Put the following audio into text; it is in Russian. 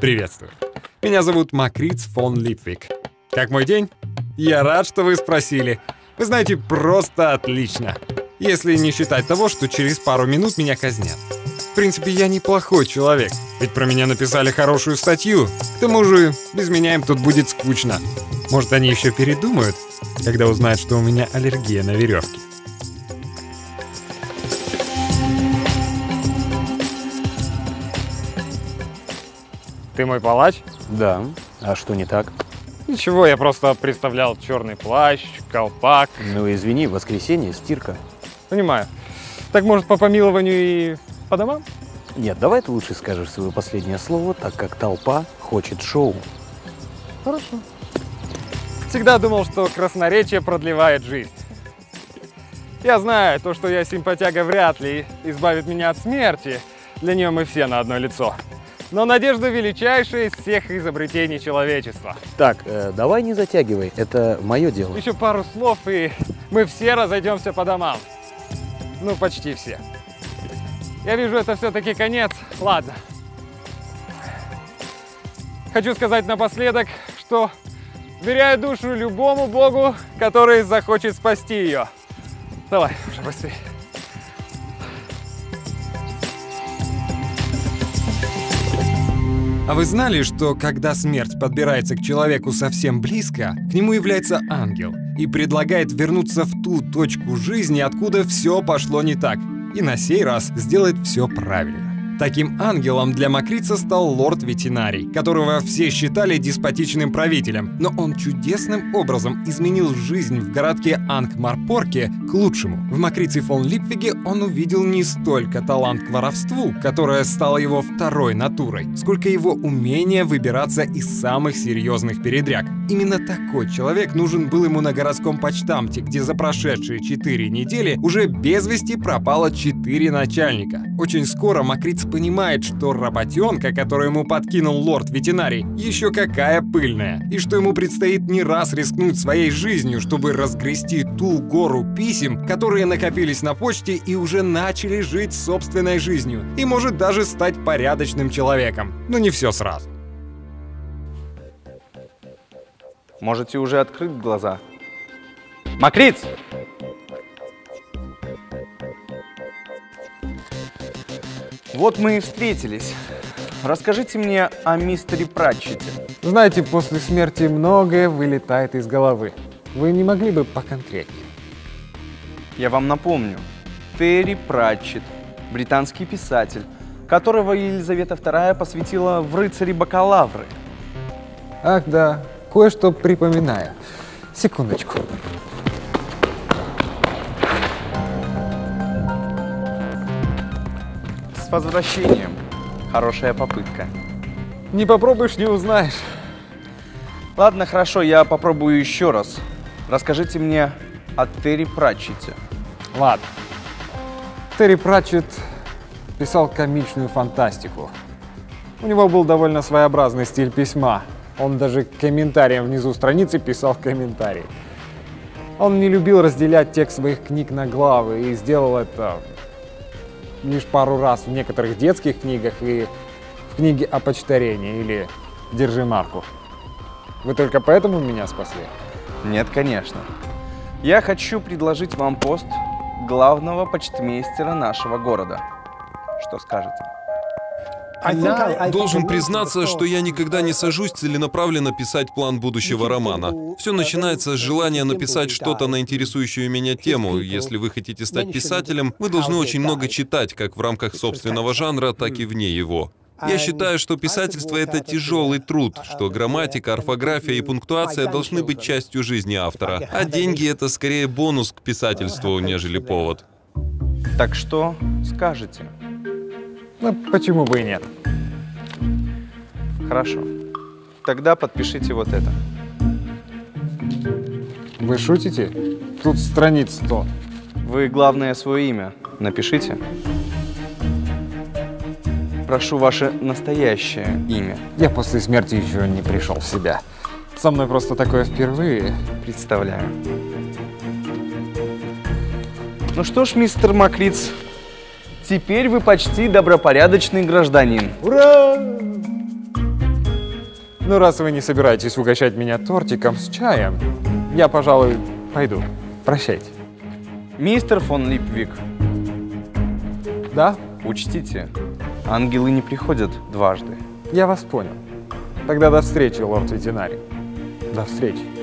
Приветствую. Меня зовут Мокриц фон Липвик. Как мой день? Я рад, что вы спросили. Вы знаете, просто отлично. Если не считать того, что через пару минут меня казнят. В принципе, я неплохой человек. Ведь про меня написали хорошую статью. К тому же, без меня им тут будет скучно. Может, они еще передумают, когда узнают, что у меня аллергия на веревки. Ты мой палач? Да. А что не так? Ничего, я просто представлял черный плащ, колпак. Ну извини, воскресенье, стирка. Понимаю. Так может по помилованию и по домам? Нет, давай ты лучше скажешь свое последнее слово, так как толпа хочет шоу. Хорошо. Всегда думал, что красноречие продлевает жизнь. Я знаю, то, что я симпатяга, вряд ли избавит меня от смерти. Для нее мы все на одно лицо. Но надежда величайшая из всех изобретений человечества. Так, давай не затягивай, это мое дело. Еще пару слов, и мы все разойдемся по домам. Ну, почти все. Я вижу, это все-таки конец. Ладно. Хочу сказать напоследок, что доверяю душу любому богу, который захочет спасти ее. Давай, уже быстрее. А вы знали, что когда смерть подбирается к человеку совсем близко, к нему является ангел и предлагает вернуться в ту точку жизни, откуда все пошло не так, и на сей раз сделать все правильно? Таким ангелом для Мокрица стал лорд Ветинари, которого все считали деспотичным правителем, но он чудесным образом изменил жизнь в городке Анкмарпорке к лучшему. В Мокрице фон Липвиге он увидел не столько талант к воровству, которое стало его второй натурой, сколько его умение выбираться из самых серьезных передряг. Именно такой человек нужен был ему на городском почтамте, где за прошедшие 4 недели уже без вести пропало 4 начальника. Очень скоро Мокриц понимает, что работенка, которую ему подкинул лорд Ветинари, еще какая пыльная, и что ему предстоит не раз рискнуть своей жизнью, чтобы разгрести ту гору писем, которые накопились на почте и уже начали жить собственной жизнью, и может даже стать порядочным человеком. Но не все сразу. Можете уже открыть глаза. Мокриц! Вот мы и встретились. Расскажите мне о мистере Пратчетте. Знаете, после смерти многое вылетает из головы. Вы не могли бы поконкретнее? Я вам напомню, Терри Пратчетт, британский писатель, которого Елизавета II посвятила в рыцари бакалавры. Ах да, кое-что припоминаю. Секундочку. С возвращением. Хорошая попытка. Не попробуешь, не узнаешь. Ладно, хорошо, я попробую еще раз. Расскажите мне о Терри Пратчетте. Ладно. Терри Пратчетт писал комичную фантастику. У него был довольно своеобразный стиль письма. Он даже к комментариям внизу страницы писал комментарий. Он не любил разделять текст своих книг на главы и сделал это лишь пару раз в некоторых детских книгах и в книге о почтарении или «Держи марку». Вы только поэтому меня спасли? Нет, конечно. Я хочу предложить вам пост главного почтмейстера нашего города. Что скажете? Должен признаться, что я никогда не сажусь целенаправленно писать план будущего романа. Все начинается с желания написать что-то на интересующую меня тему. Если вы хотите стать писателем, вы должны очень много читать, как в рамках собственного жанра, так и вне его. Я считаю, что писательство — это тяжелый труд, что грамматика, орфография и пунктуация должны быть частью жизни автора, а деньги — это скорее бонус к писательству, нежели повод. Так что скажете? Ну, почему бы и нет? Хорошо. Тогда подпишите вот это. Вы шутите? Тут страниц 100. Вы, главное, свое имя напишите. Прошу ваше настоящее имя. Я после смерти еще не пришел в себя. Со мной просто такое впервые. Представляю. Ну что ж, мистер Мокриц, теперь вы почти добропорядочный гражданин. Ура! Но раз вы не собираетесь угощать меня тортиком с чаем, я, пожалуй, пойду. Прощайте. Мистер фон Липвик. Да? Учтите, ангелы не приходят дважды. Я вас понял. Тогда до встречи, лорд Ветинари. До встречи.